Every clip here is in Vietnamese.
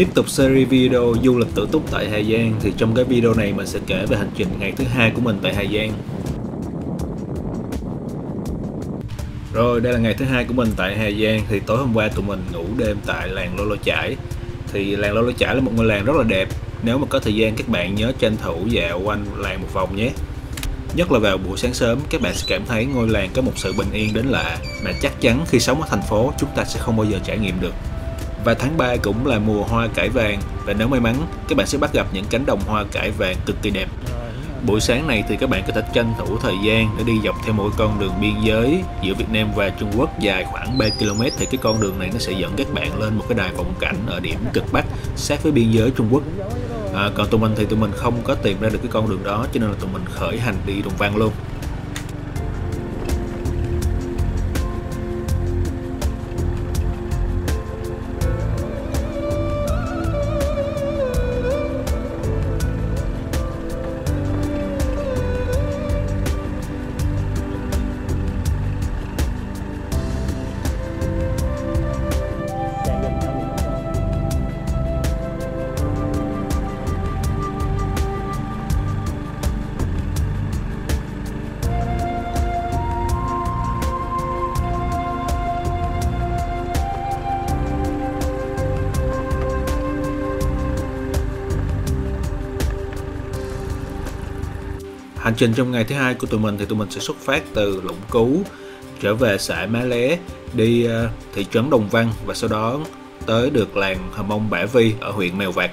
Tiếp tục series video du lịch tự túc tại Hà Giang, thì trong cái video này mình sẽ kể về hành trình ngày thứ hai của mình tại Hà Giang. Rồi đây là ngày thứ hai của mình tại Hà Giang. Thì tối hôm qua tụi mình ngủ đêm tại làng Lô Lô Chải. Thì làng Lô Lô Chải là một ngôi làng rất là đẹp. Nếu mà có thời gian các bạn nhớ tranh thủ dạo quanh làng một vòng nhé. Nhất là vào buổi sáng sớm, các bạn sẽ cảm thấy ngôi làng có một sự bình yên đến lạ mà chắc chắn khi sống ở thành phố chúng ta sẽ không bao giờ trải nghiệm được. Và tháng 3 cũng là mùa hoa cải vàng, và nếu may mắn các bạn sẽ bắt gặp những cánh đồng hoa cải vàng cực kỳ đẹp. Buổi sáng này thì các bạn có thể tranh thủ thời gian để đi dọc theo một con đường biên giới giữa Việt Nam và Trung Quốc dài khoảng 3 km. Thì cái con đường này nó sẽ dẫn các bạn lên một cái đài vọng cảnh ở điểm cực Bắc sát với biên giới Trung Quốc. Còn tụi mình thì tụi mình không có tìm ra được cái con đường đó, cho nên là tụi mình khởi hành đi Đồng Văn luôn. Hành trình trong ngày thứ hai của tụi mình thì tụi mình sẽ xuất phát từ Lũng Cú trở về xã Má Lé, đi thị trấn Đồng Văn và sau đó tới được làng H-mông Pả Vi ở huyện Mèo Vạc.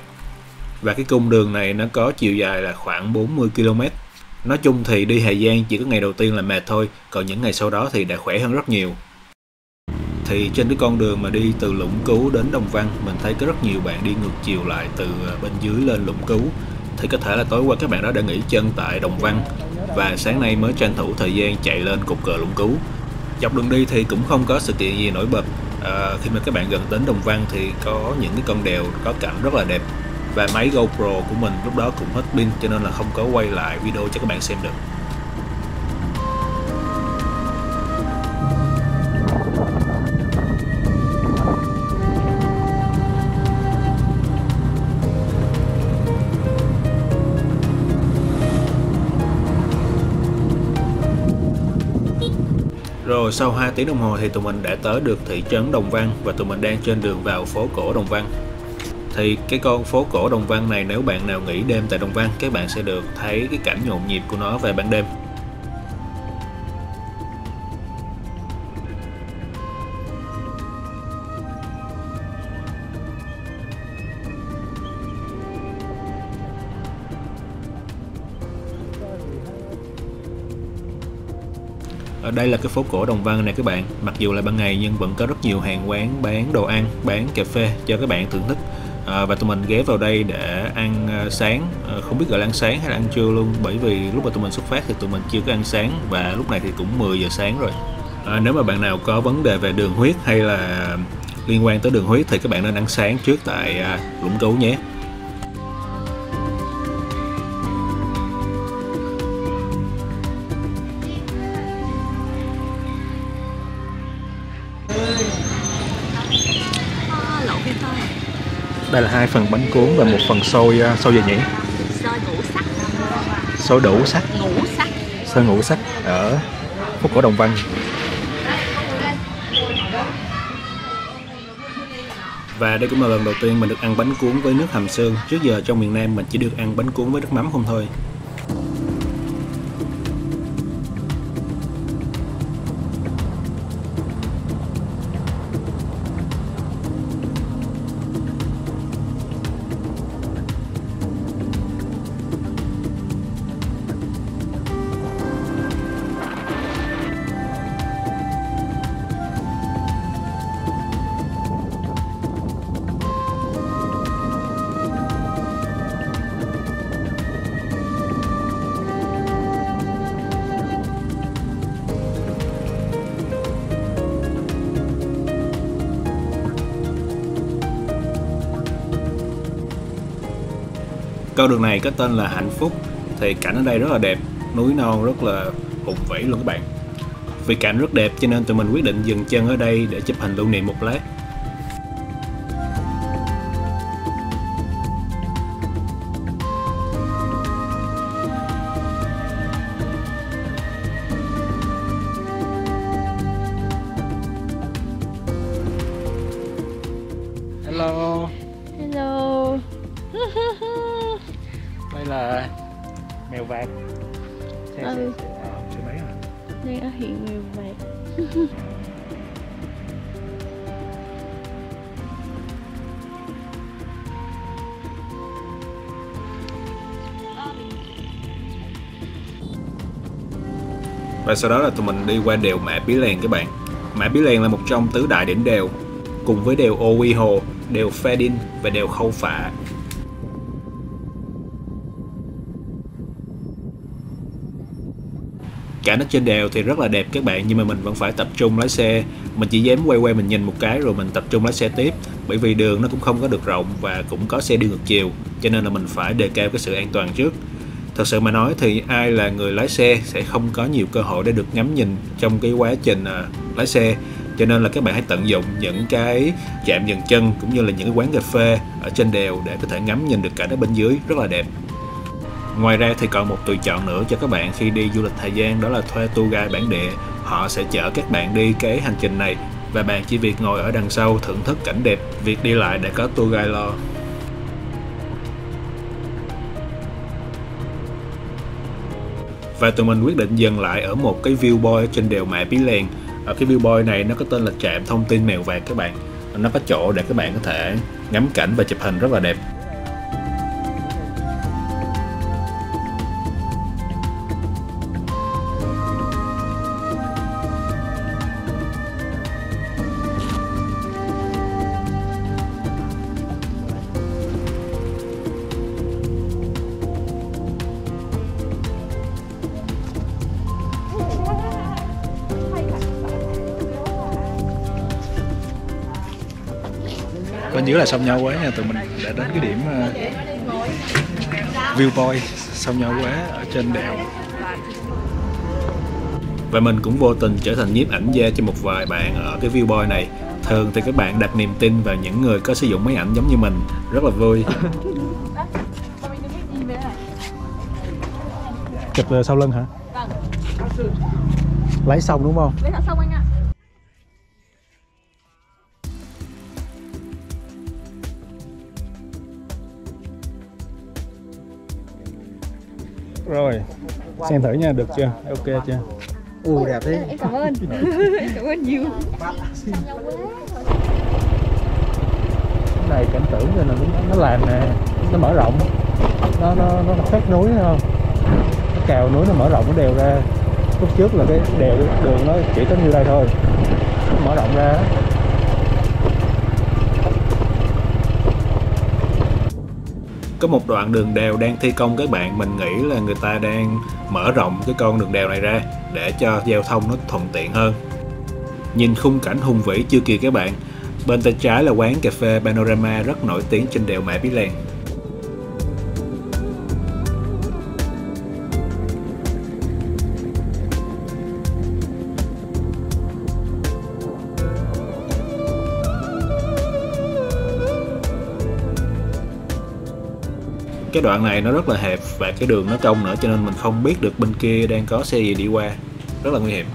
Và cái cung đường này nó có chiều dài là khoảng 40 km. Nói chung thì đi Hà Giang chỉ có ngày đầu tiên là mệt thôi, còn những ngày sau đó thì đã khỏe hơn rất nhiều. Thì trên cái con đường mà đi từ Lũng Cú đến Đồng Văn, mình thấy có rất nhiều bạn đi ngược chiều lại từ bên dưới lên Lũng Cú. Thì có thể là tối qua các bạn đó đã nghỉ chân tại Đồng Văn và sáng nay mới tranh thủ thời gian chạy lên cột cờ Lũng Cú. Dọc đường đi thì cũng không có sự kiện gì nổi bật. Khi mà các bạn gần đến Đồng Văn thì có những cái con đèo có cảnh rất là đẹp, và máy GoPro của mình lúc đó cũng hết pin cho nên là không có quay lại video cho các bạn xem được. Rồi sau 2 tiếng đồng hồ thì tụi mình đã tới được thị trấn Đồng Văn và tụi mình đang trên đường vào phố cổ Đồng Văn. Thì cái con phố cổ Đồng Văn này, nếu bạn nào nghỉ đêm tại Đồng Văn, các bạn sẽ được thấy cái cảnh nhộn nhịp của nó về ban đêm. Ở đây là cái phố cổ Đồng Văn này các bạn. Mặc dù là ban ngày nhưng vẫn có rất nhiều hàng quán bán đồ ăn, bán cà phê cho các bạn thưởng thức. Và tụi mình ghé vào đây để ăn sáng, không biết gọi là ăn sáng hay là ăn trưa luôn, bởi vì lúc mà tụi mình xuất phát thì tụi mình chưa có ăn sáng và lúc này thì cũng 10 giờ sáng rồi. Nếu mà bạn nào có vấn đề về đường huyết hay là liên quan tới đường huyết thì các bạn nên ăn sáng trước tại Lũng Cú nhé. Đây là 2 phần bánh cuốn và 1 phần xôi. Xôi gì nhỉ? Xôi ngũ sắc. Xôi đủ sắc. Ngũ sắc. Xôi ngũ sắc ở phố cổ Đồng Văn. Và đây cũng là lần đầu tiên mình được ăn bánh cuốn với nước hầm xương. Trước giờ trong miền Nam mình chỉ được ăn bánh cuốn với nước mắm không thôi. Con đường này có tên là Hạnh Phúc. Thì cảnh ở đây rất là đẹp, núi non rất là hùng vĩ luôn các bạn. Vì cảnh rất đẹp cho nên tụi mình quyết định dừng chân ở đây để chụp hình lưu niệm một lát. Đây là Mèo Vạc. Xe máy hả? Đây ở hiện Mèo Vạc. Và sau đó là tụi mình đi qua đèo Mã Pí Lèng các bạn. Mã Pí Lèng là một trong tứ đại đỉnh đèo, cùng với đèo Ô Quy Hồ, đèo Pha Đin và đèo Khau Phạ. Cảnh ở trên đèo thì rất là đẹp các bạn, nhưng mà mình vẫn phải tập trung lái xe. Mình chỉ dám quay mình nhìn một cái rồi mình tập trung lái xe tiếp, bởi vì đường nó cũng không có được rộng và cũng có xe đi ngược chiều, cho nên là mình phải đề cao cái sự an toàn trước. Thật sự mà nói thì ai là người lái xe sẽ không có nhiều cơ hội để được ngắm nhìn trong cái quá trình lái xe. Cho nên là các bạn hãy tận dụng những cái trạm dừng chân cũng như là những cái quán cà phê ở trên đèo để có thể ngắm nhìn được cảnh ở bên dưới rất là đẹp. Ngoài ra thì còn một tùy chọn nữa cho các bạn khi đi du lịch Hà Giang, đó là thuê tour guide bản địa. Họ sẽ chở các bạn đi cái hành trình này và bạn chỉ việc ngồi ở đằng sau thưởng thức cảnh đẹp, việc đi lại để có tour guide lo. Và tụi mình quyết định dừng lại ở một cái viewpoint trên đèo Mã Pí Lèng. Ở cái viewpoint này nó có tên là trạm thông tin Mèo Vạc các bạn. Nó có chỗ để các bạn có thể ngắm cảnh và chụp hình rất là đẹp. Bên dưới là sông Nho Quế nha, tụi mình đã đến cái điểm viewpoint sông Nho Quế ở trên đèo. Và mình cũng vô tình trở thành nhiếp ảnh gia cho một vài bạn ở cái viewpoint này. Thường thì các bạn đặt niềm tin vào những người có sử dụng máy ảnh giống như mình, rất là vui. Chụp sau lưng hả? Vâng. Lấy xong đúng không? Lấy xong anh ạ. Rồi, xem thử nha, được chưa? Ok chưa? Ui, đẹp thế. Em cảm ơn. Em cảm ơn nhiều. Cái này cảnh tượng này là nó làm nè, nó mở rộng. Nó khoét núi thấy không? Nó cào núi, nó mở rộng cái đèo ra. Lúc trước là cái đèo đường nó chỉ có như đây thôi. Nó mở rộng ra. Có một đoạn đường đèo đang thi công các bạn, mình nghĩ là người ta đang mở rộng cái con đường đèo này ra để cho giao thông nó thuận tiện hơn. Nhìn khung cảnh hùng vĩ chưa kìa các bạn, bên tay trái là quán cà phê Panorama rất nổi tiếng trên đèo Mã Pí Lèng. Cái đoạn này nó rất là hẹp và cái đường nó cong nữa, cho nên mình không biết được bên kia đang có xe gì đi qua, rất là nguy hiểm.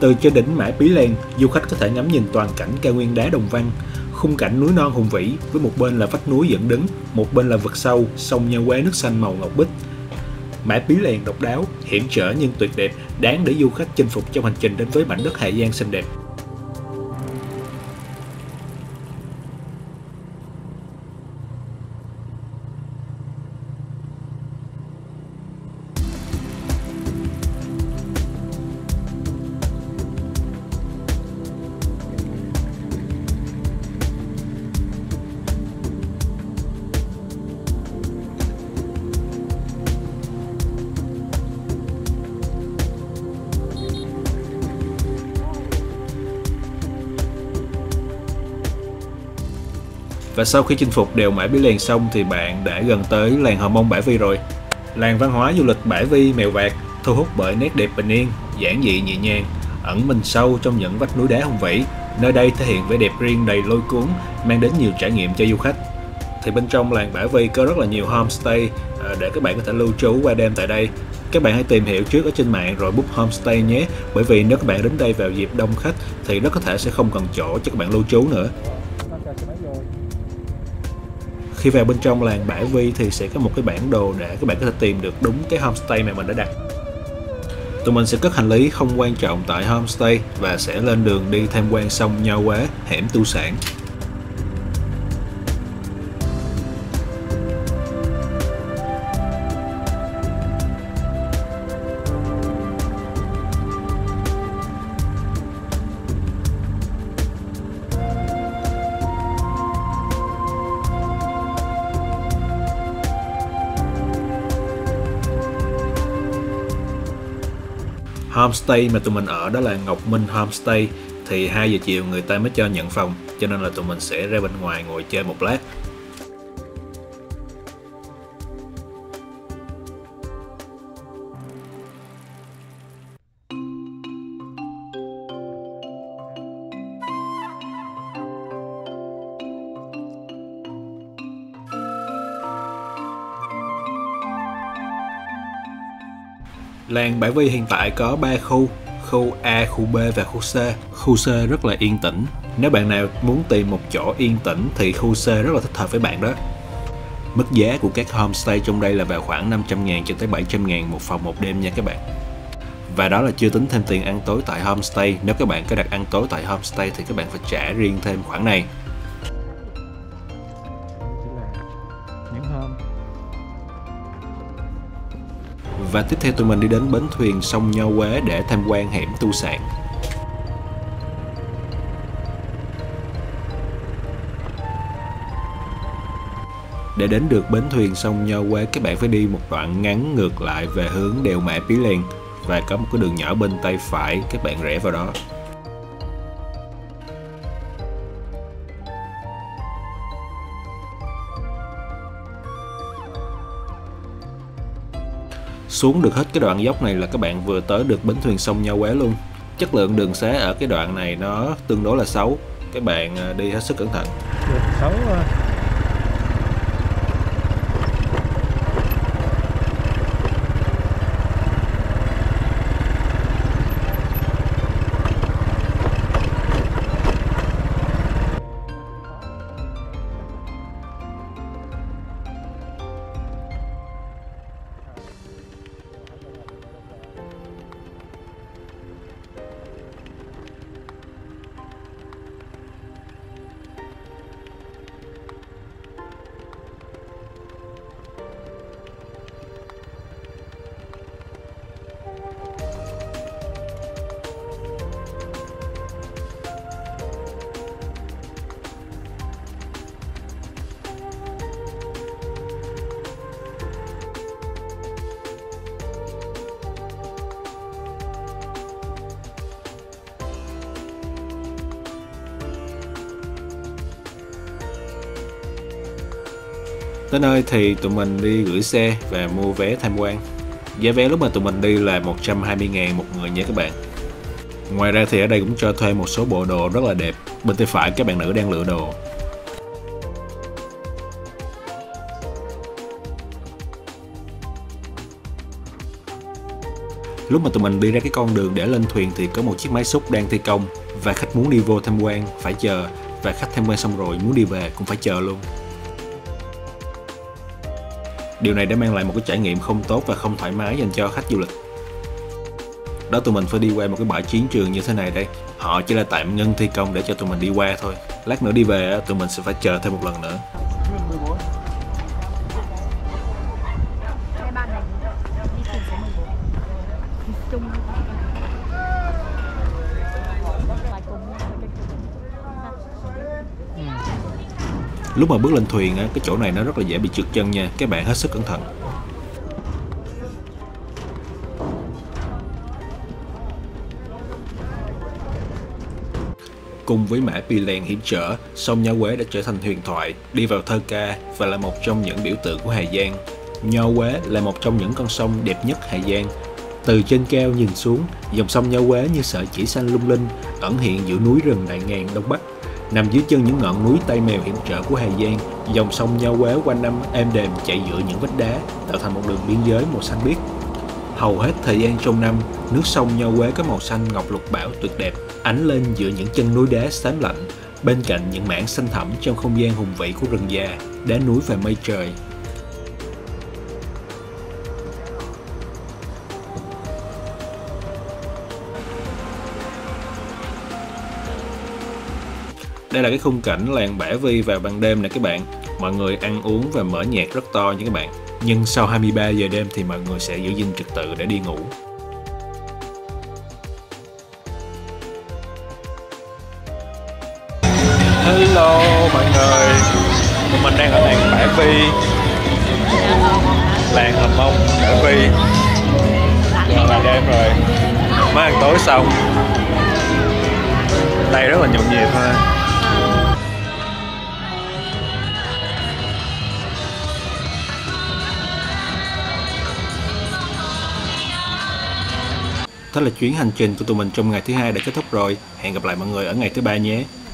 Từ trên đỉnh Mã Pí Lèng, du khách có thể ngắm nhìn toàn cảnh cao nguyên đá Đồng Văn. Khung cảnh núi non hùng vĩ, với một bên là vách núi dựng đứng, một bên là vực sâu, sông Nho Quế nước xanh màu ngọc bích. Mã Pí Lèng độc đáo, hiểm trở nhưng tuyệt đẹp, đáng để du khách chinh phục trong hành trình đến với mảnh đất Hà Giang xinh đẹp. Và sau khi chinh phục đèo Mã Pí Lèng xong thì bạn đã gần tới làng H-mông Pả Vi rồi. Làng văn hóa du lịch Pả Vi Mèo Vạc thu hút bởi nét đẹp bình yên, giản dị nhẹ nhàng, ẩn mình sâu trong những vách núi đá hùng vĩ. Nơi đây thể hiện vẻ đẹp riêng đầy lôi cuốn, mang đến nhiều trải nghiệm cho du khách. thì bên trong làng Pả Vi có rất là nhiều homestay để các bạn có thể lưu trú qua đêm tại đây. Các bạn hãy tìm hiểu trước ở trên mạng rồi book homestay nhé, bởi vì nếu các bạn đến đây vào dịp đông khách thì rất có thể sẽ không còn chỗ cho các bạn lưu trú nữa. Khi vào bên trong làng Pả Vi thì sẽ có một cái bản đồ để các bạn có thể tìm được đúng cái homestay mà mình đã đặt. Tụi mình sẽ cất hành lý không quan trọng tại homestay và sẽ lên đường đi tham quan sông Nho Quế, hẻm Tu Sản. Homestay mà tụi mình ở đó là Ngọc Minh Homestay, thì 2 giờ chiều người ta mới cho nhận phòng, cho nên là tụi mình sẽ ra bên ngoài ngồi chơi một lát. Làng Pả Vi hiện tại có 3 khu, khu A, khu B và khu C. Khu C rất là yên tĩnh. Nếu bạn nào muốn tìm một chỗ yên tĩnh thì khu C rất là thích hợp với bạn đó. Mức giá của các homestay trong đây là vào khoảng 500.000 cho tới 700.000 một phòng một đêm nha các bạn. Và đó là chưa tính thêm tiền ăn tối tại homestay. Nếu các bạn có đặt ăn tối tại homestay thì các bạn phải trả riêng thêm khoản này. Và tiếp theo tụi mình đi đến bến thuyền sông Nho Quế để tham quan hẻm Tu Sản. Để đến được bến thuyền sông Nho Quế, các bạn phải đi một đoạn ngắn ngược lại về hướng đèo Mã Pí Lèng và có một cái đường nhỏ bên tay phải, các bạn rẽ vào đó. Xuống được hết cái đoạn dốc này là các bạn vừa tới được bến thuyền sông Nho Quế luôn. Chất lượng đường xá ở cái đoạn này nó tương đối là xấu. Các bạn đi hết sức cẩn thận. Xấu. Tới nơi thì tụi mình đi gửi xe và mua vé tham quan. Giá vé lúc mà tụi mình đi là 120.000 một người nha các bạn. Ngoài ra thì ở đây cũng cho thuê một số bộ đồ rất là đẹp. Bên tay phải các bạn nữ đang lựa đồ. Lúc mà tụi mình đi ra cái con đường để lên thuyền thì có một chiếc máy xúc đang thi công. Và khách muốn đi vô tham quan phải chờ. Và khách tham quan xong rồi muốn đi về cũng phải chờ luôn. Điều này đã mang lại một cái trải nghiệm không tốt và không thoải mái dành cho khách du lịch. Đó, tụi mình phải đi qua một cái bãi chiến trường như thế này đây. Họ chỉ là tạm ngưng thi công để cho tụi mình đi qua thôi. Lát nữa đi về tụi mình sẽ phải chờ thêm một lần nữa. Lúc mà bước lên thuyền, cái chỗ này nó rất là dễ bị trượt chân nha, các bạn hết sức cẩn thận. Cùng với Mã Pí Lèng hiểm trở, sông Nho Quế đã trở thành huyền thoại, đi vào thơ ca và là một trong những biểu tượng của Hà Giang. Nho Quế là một trong những con sông đẹp nhất Hà Giang. Từ trên cao nhìn xuống, dòng sông Nho Quế như sợi chỉ xanh lung linh, ẩn hiện giữa núi rừng đại ngàn Đông Bắc. Nằm dưới chân những ngọn núi Tây Mèo hiểm trở của Hà Giang, dòng sông Nho Quế quanh năm êm đềm chạy giữa những vách đá, tạo thành một đường biên giới màu xanh biếc. Hầu hết thời gian trong năm, nước sông Nho Quế có màu xanh ngọc lục bảo tuyệt đẹp, ánh lên giữa những chân núi đá xám lạnh, bên cạnh những mảng xanh thẳm trong không gian hùng vĩ của rừng già, đá núi và mây trời. Đây là cái khung cảnh làng Pả Vi vào ban đêm nè các bạn. Mọi người ăn uống và mở nhạc rất to nha các bạn. Nhưng sau 23 giờ đêm thì mọi người sẽ giữ gìn trật tự để đi ngủ. Hello mọi người, mình đang ở làng Pả Vi, làng H-mông Pả Vi. Giờ là đêm rồi, mới ăn tối xong. Đây rất là nhộn nhịp ha. Đó là chuyến hành trình của tụi mình trong ngày thứ hai đã kết thúc rồi. Hẹn gặp lại mọi người ở ngày thứ ba nhé.